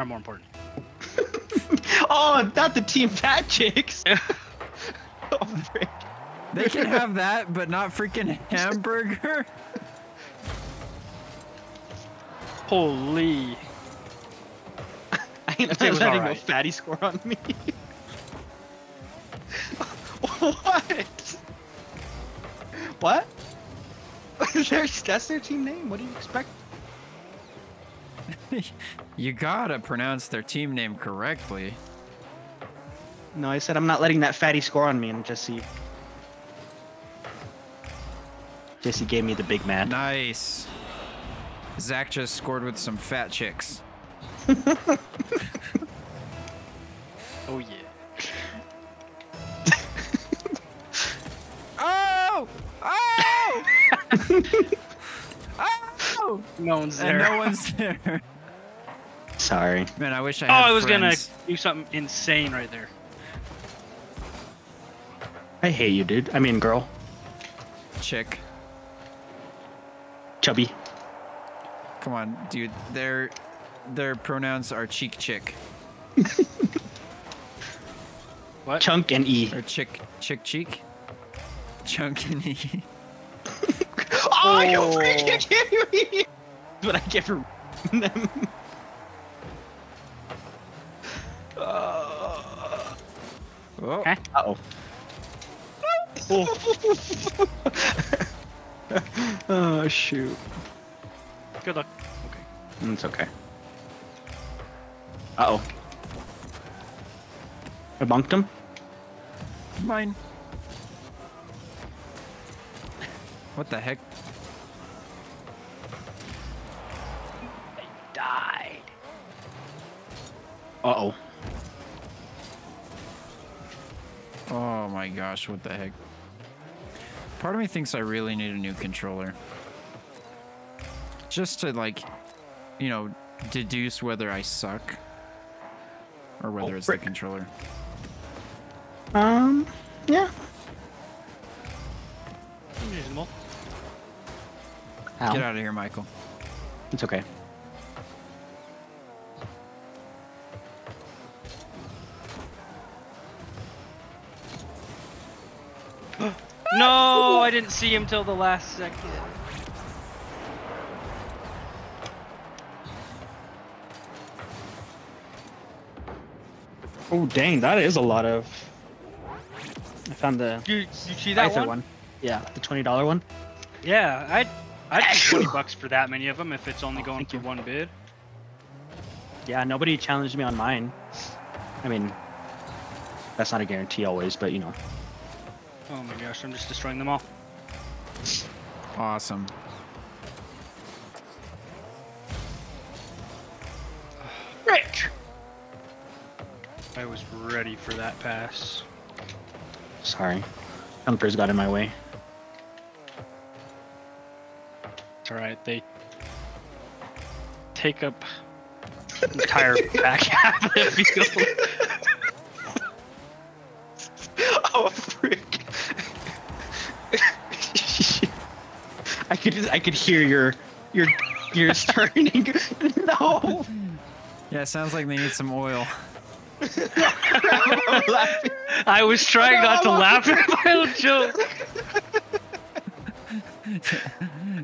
are more important. Oh, not the team fat chicks. Oh, frick. They can have that, but not freaking hamburger. Holy. I ain't letting no fatty score on me. What? What? That's their team name. What do you expect? You gotta pronounce their team name correctly. No, I said I'm not letting that fatty score on me, and Jesse gave me the big man. Nice. Zach just scored with some fat chicks. Oh yeah. Oh! Oh! Oh! No one's there. And no one's there. Sorry. Man, I wish I had friends. I was gonna do something insane right there. I hate you, dude. I mean, girl. Chick. Chubby. Come on, dude. Their pronouns are cheek chick. What? Chunk and E. Or chick. Chunk and E. Oh, you freaking kidding me! But I get from them. Oh. Huh? Uh-oh. Oh. Oh, shoot. Good luck. Okay. It's okay. Uh-oh. I bunked him. Mine. What the heck? I died. Uh-oh. Oh my gosh, what the heck? Part of me thinks I really need a new controller. Just to, like, you know, deduce whether I suck or whether it's the controller. Yeah. Reasonable. Ow. Get out of here, Michael. It's okay. No, I didn't see him till the last second. Oh dang, that is a lot of. I found the. You see that one? Yeah, the $20 one. Yeah, I'd pay $20 for that many of them if it's only going to one bid. Yeah, nobody challenged me on mine. I mean, that's not a guarantee always, but you know. Oh my gosh, I'm just destroying them all. Awesome. Rick! I was ready for that pass. Sorry. Jumpers got in my way. It's alright, they take up the entire back half of the field. Oh, frick. I could hear your turning. No. Yeah, it sounds like they need some oil. I was trying not to laugh at my own joke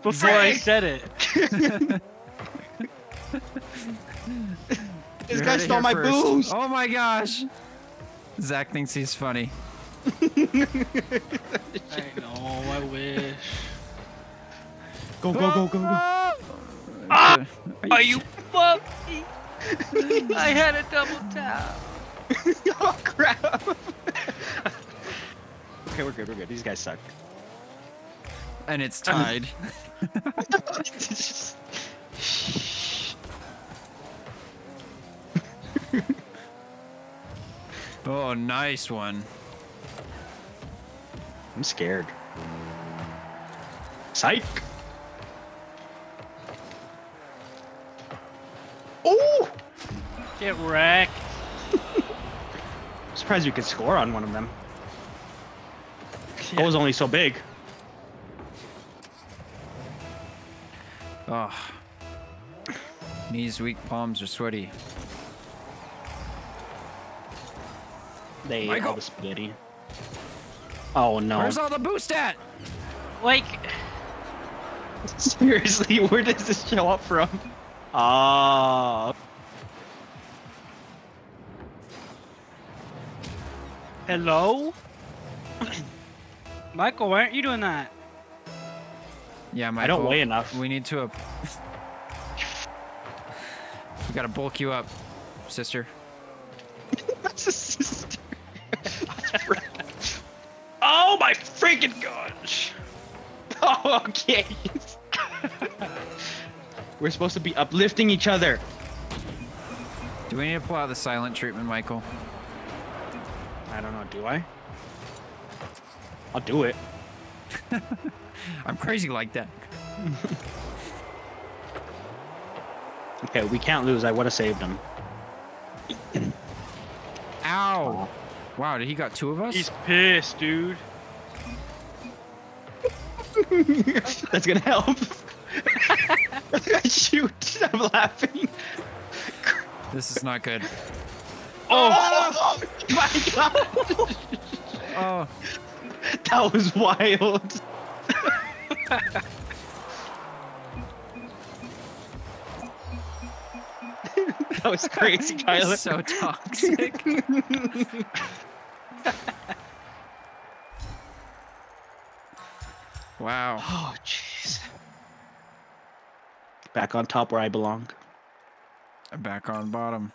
before I said it. This guy stole my booze. Oh my gosh. Zach thinks he's funny. I know, I wish. Go. Ah, are you fucking? I had a double tap. Oh crap. Okay, we're good. These guys suck. And it's tied. Oh, nice one. I'm scared. Psych. Oh! Get wrecked. I'm surprised we could score on one of them. Yeah. Goal's only so big. Oh. Knees weak, palms are sweaty. They ate all the spaghetti. Oh no. Where's all the boost at? Like, seriously, where does this show up from? Ah. Hello? Michael, why aren't you doing that? Yeah, Michael. I don't weigh enough. We need to... we gotta bulk you up, sister. That's a sister. Oh my freaking gosh! Oh, okay. We're supposed to be uplifting each other. Do we need to pull out the silent treatment, Michael? I don't know, do I? I'll do it. I'm crazy like that. Okay, we can't lose. I would have saved him. Ow! Wow, did he got two of us? He's pissed, dude. That's gonna help. Shoot, I'm laughing. This is not good. Oh, oh my god! Oh, that was wild. That was crazy, Tyler. You're so toxic. Wow. Oh, jeez. Back on top where I belong. I'm back on bottom.